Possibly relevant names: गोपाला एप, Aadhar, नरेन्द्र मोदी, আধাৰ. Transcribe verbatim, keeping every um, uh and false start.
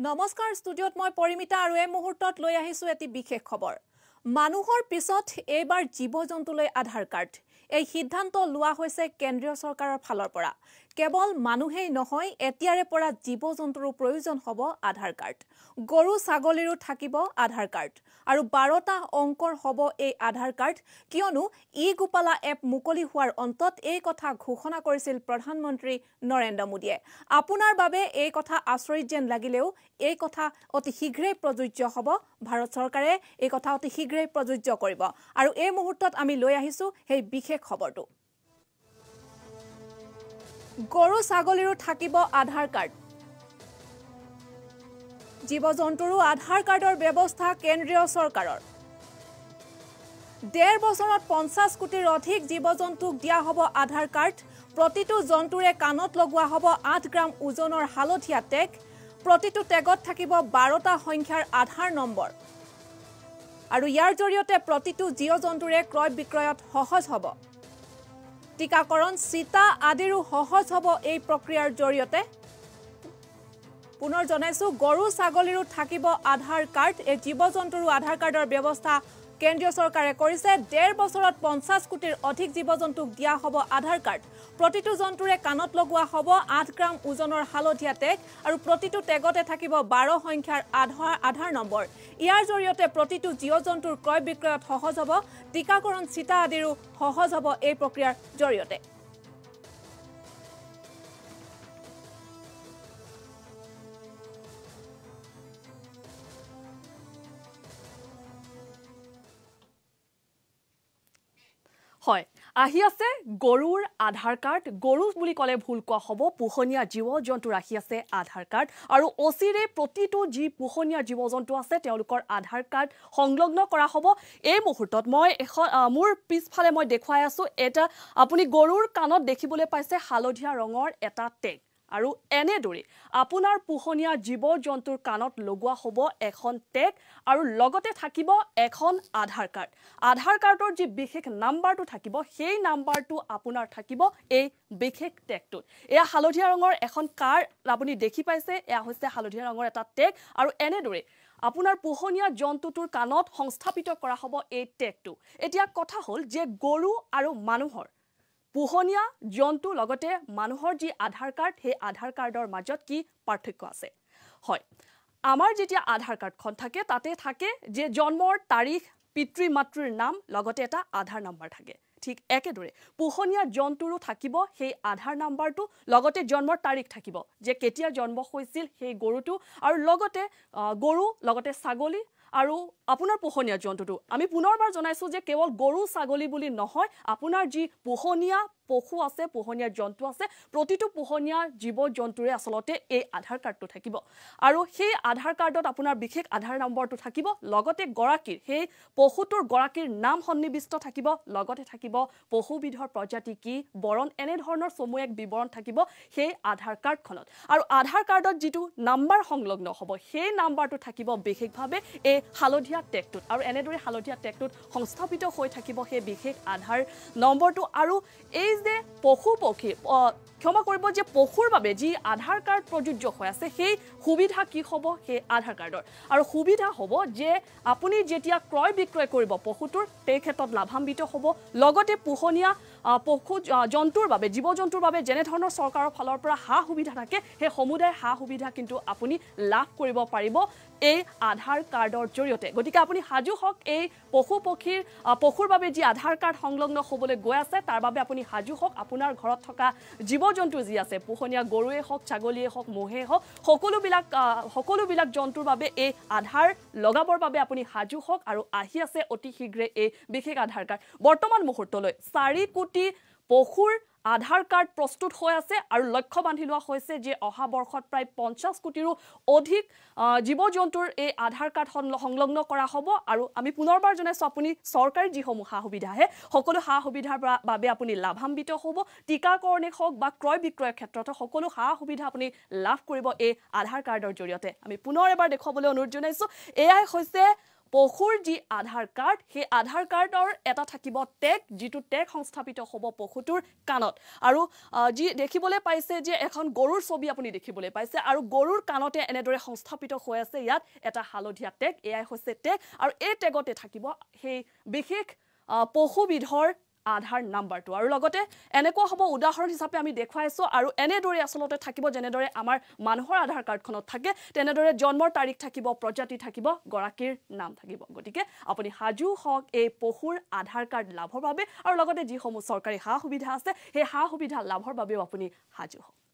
नमस्कार स्टूडियो मैं परिमिता और यह मुहूर्त लै आहिसु एटी विशेष खबर। मानुहर पिछत एबार जीव जंतुले आधार कार्ड यह सिद्धांत लोवा होइसे केंद्रीय सरकारेर फालर परा। केवल मानुहेई नहय एतियारे परा जीव जंतुर प्रयोजन हब आधार कार्ड। गरु छागलिरो थाकिब आधार कार्ड और बारटा अंकर हब ए आधार कार्ड, कियनो इ गोपाला एप मुकली होवार अंतत ए कथा घोषणा करिसिल प्रधानमंत्री नरेन्द्र मोदीये। आपोनार बारे ए कथा आश्चर्य जेन लागिलेओ ए कथा अति शीघ्रे प्रयोज्य हब। भारत सरकारे ए कथा अति शीघ्रे प्रयोज्य करिब आरो ए मुहूर्तत आमी लै आहिसु हे बिशेष खबरटो। गरु छागलिरो थाकिब आधार कार्ड। जीव जंतुरो आधार कार्डर व्यवस्था केंद्रीय सरकारेर। डेढ़ बछरत पचास कोटिर अधिक जीव जंतुक दिया हब आधार कार्ड। प्रतिटो जंतुरे कानत लगुआ हब आठ ग्राम ओजनर हालधिया टेग। प्रतिटो टेगत थाकिब बारटा संख्यार आधार नम्बर और यार जरिए प्रतिटो जीव जंतुरे क्रय विक्रयत सहज हब। टीकाकरण सीता आदिरो सहज हब यह प्रक्रियार जरिए। पुनर जनाइसु गरु छागलिरो थाकिब आधार कार्ड। ए जीव जंतुरो आधार कार्डर व्यवस्था केंद्रीय सरकारे करिसे। डेढ़ बछरत पचास कोटिर अधिक जीव जंतुक दिया हब आधार कार्ड। प्रतिटो जंतुरे कानत लगुआ हब आठ ग्राम ओजनर हालधिया टेग और प्रतिटो टेगते थाकिब बारह संख्यार आधार आधार नम्बर। यार जरिए प्रतिटो जीव जंतुर क्रय विक्रयत सहज हब। टीकाकरण सीता आदिरो सहज हब यह प्रक्रियार जरिए। হয় আহি আছে গৰুৰ আধাৰ কাৰ্ড। গৰু বুলি ক'লে ভুল কোৱা হ'ব, পোহনীয়া জীৱ জন্তু ৰাখি আছে আধাৰ কাৰ্ড আৰু অচিৰে প্ৰতিটো যি পোহনীয়া জীৱ জন্তু আছে তেওঁলোকৰ আধাৰ কাৰ্ড সংলগ্ন কৰা হ'ব। এই মুহূৰ্তত মই মোৰ পিছফালে মই দেখুৱাই আছো এটা আপুনি গৰুৰ কাণত দেখিবলৈ পাইছে হালধিয়া ৰঙৰ এটা টেগ আৰু এনেদৰে আপোনাৰ পোহনীয়া জীৱ জন্তুৰ কাণত লগোৱা হ'ব এখন টেগ আৰু লগতে থাকিব এখন আধাৰ কাৰ্ড। আধাৰ কাৰ্ডৰ যি বিশেষ নাম্বাৰটো থাকিব সেই নাম্বাৰটো আপোনাৰ থাকিব এই বিশেষ টেগটোত। এয়া হালধিয়া ৰঙৰ এখন কাৰ্ড আপুনি দেখি পাইছে, এয়া হৈছে হালধিয়া ৰঙৰ এটা টেগ আৰু এনেদৰে আপোনাৰ পোহনীয়া জন্তুটোৰ কাণত সংস্থাপিত কৰা হ'ব এই টেগটো। এতিয়া কথা হ'ল যে গৰু আৰু মানুহৰ পোহনীয়া জন্তু লগতে মানুহৰ যি আধাৰ কাৰ্ড সেই আধাৰ কাৰ্ডৰ মাজত কি পাৰ্থক্য আছে। হয় আমাৰ যেতিয়া আধাৰ কাৰ্ডখন থাকে তাতে থাকে যে জন্মৰ তাৰিখ, পিতৃ মাতৃৰ নাম লগতে এটা আধাৰ নাম্বাৰ থাকে। ঠিক একেদৰে পোহনীয়া জন্তুৰো থাকিব সেই আধাৰ নাম্বাৰটো লগতে জন্মৰ তাৰিখ থাকিব যে কেতিয়া জন্ম হৈছিল সেই গৰুটো আৰু লগতে গৰু লগতে ছাগলী আৰু আপোনাৰ পোহনীয়া জন্তুটো। আমি পুনৰবাৰ জনাইছো যে কেৱল গৰু ছাগলী বুলি নহয় আপোনাৰ যি পোহনীয়া পশু আছে পোহনীয়া জন্তু আছে প্ৰতিটো পোহনীয়া জীৱ জন্তুৰে আসলতে এই আধাৰ কাৰ্ডটো থাকিব আৰু সেই আধাৰ কাৰ্ডত আপোনাৰ বিশেষ আধাৰ নম্বৰটো থাকিব লগতে গৰাকীৰ সেই পশুটোৰ গৰাকীৰ নাম সন্নিবিষ্ট থাকিব লগতে থাকিব পশুবিধৰ প্ৰজাতি কি বৰণ এনে ধৰণৰ সমূহ এক বিৱৰণ থাকিব সেই আধাৰ কাৰ্ডখনত আৰু আধাৰ কাৰ্ডত যিটো নাম্বাৰ সংলগ্ন হ'ব সেই নাম্বাৰটো থাকিব বিশেষভাৱে এই হালধিয়া টেগটোত আৰু এনেদৰে হালধিয়া টেগটোত সংস্থাপিত হৈ থাকিব সেই বিশেষ আধাৰ নম্বৰটো আৰু এই যে পশু পক্ষী ক্ষমা কৰিব যে পশুৰ বাবে যি আধাৰ কাৰ্ড প্ৰযোজ্য হৈ আছে সেই সুবিধা কি হ'ব সেই আধাৰ কাৰ্ডৰ আৰু সুবিধা হ'ব যে আপুনি যেতিয়া ক্ৰয় বিক্ৰয় কৰিব পশুটোৰ তে ক্ষেত্ৰত লাভান্বিত হ'ব লগতে পোহনীয়া পশু জন্তুৰ বাবে জীৱ জন্তুৰ বাবে যেনে ধৰণৰ চৰকাৰৰ ফালৰ পৰা হা সুবিধা থাকে সেই সমুদায়ৰ হা সুবিধা কিন্তু আপুনি লাভ কৰিব পাৰিব এই আধাৰ কাৰ্ডৰ জৰিয়তে। গতিকে আপুনি সাজু হওক এই পশু পক্ষীৰ পশুৰ বাবে যি আধাৰ কাৰ্ড সংলগ্ন হ'বলৈ গৈ আছে তাৰ বাবে আপুনি সাজু হওক। আপোনাৰ ঘৰত থকা জীৱ জন্তু যি আছে পোহনীয়া গৰুৱে হওক ছাগলীয়ে হওক ম'হেই হওক সকলোবিলাক সকলোবিলাক জন্তুৰ বাবে এই আধাৰ লগাবৰ বাবে আপুনি সাজু হওক আৰু আহি আছে অতি শীঘ্ৰে এই বিশেষ আধাৰ কাৰ্ড। বৰ্তমান মুহূৰ্তলৈ চাৰি কোটি পশুৰ আধাৰ কাৰ্ড প্ৰস্তুত হৈ আছে আৰু লক্ষ্য বান্ধি লোৱা হৈছে যে অহা বৰ্ষত প্ৰায় পঞ্চাছ কোটিৰো অধিক জীৱ জন্তুৰ এই আধাৰ কাৰ্ড সংলগ্ন কৰা হ'ব আৰু আমি পুনৰবাৰ জনাইছোঁ আপুনি চৰকাৰী যিসমূহ সা সুবিধা আহে সকলো সা সুবিধাৰ বাবে আপুনি লাভান্বিত হ'ব। টিকাকৰণে হওক বা ক্ৰয় বিক্ৰয়ৰ ক্ষেত্ৰত সকলো সা সুবিধা আপুনি লাভ কৰিব এই আধাৰ কাৰ্ডৰ জৰিয়তে। আমি পুনৰ এবাৰ দেখুৱাবলৈ অনুৰোধ জনাইছোঁ। এয়াই হৈছে पशुर जी आधार कार्ड हे आधार कार्डर एटा थाकिब टेग जिटु टेग संस्थापित होबो पशुटुर कानत आरो जी देखिबोले पाइसे जे एखन गरुर छवि आपुनि देखिबोले पाइसे आरो गरुर कानते एनेदरे संस्थापित होय आसे यात एटा हालधिया टेग एआई होसे टेग आरो ए टेगते थाकिब हे बिखेख पशुबिधर आधार नम्बर तो और लगते एनेको हम उदाहरण हिसाबे आमी देखुवाइसो आरो एनेदरे आसलते थाकिबो जेनेदरे आमार मानुहर आधार कार्डखनत थाके तेनेदरे जन्मर तारिख थाकिबो प्रजाति थाकिबो गराकीर नाम थाकिबो गटिके आपुनि हाजु हक ए पहुर आधार कार्ड लाभर बारे और लगते जी हम सरकारी हा सुविधा आछे हे हा सुविधा लाभर बारे आपुनि हाजु हक।